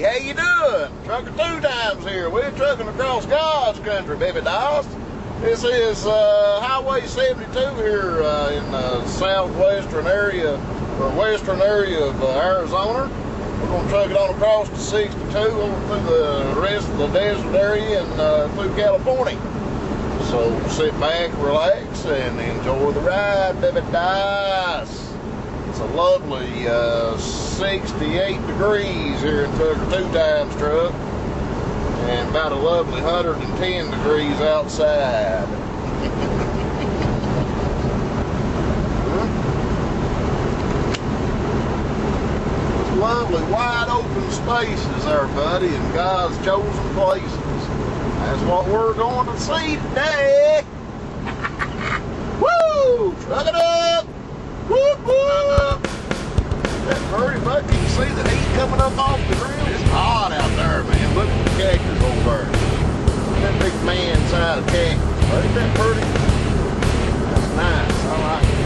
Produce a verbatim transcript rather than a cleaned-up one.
Hey, how you doing? Trucker Two Times here. We're trucking across God's country, baby dolls. This is uh, Highway seventy-two here uh, in the southwestern area, or western area of uh, Arizona. We're going to truck it on across to sixty-two, over through the rest of the desert area and uh, through California. So sit back, relax, and enjoy the ride, baby dolls. It's a lovely uh, sixty-eight degrees here in Trucker Two Times truck, and about a lovely one hundred ten degrees outside. It's lovely, wide open spaces, our buddy, and God's chosen places. That's what we're going to see today. Woo! Truck it up! Whoop, whoop. That pretty much, you can see the heat coming up off the grill. It's hot out there, man. Look at the cactus over there. That big man inside of cactus. Ain't that pretty? That's nice. I like it.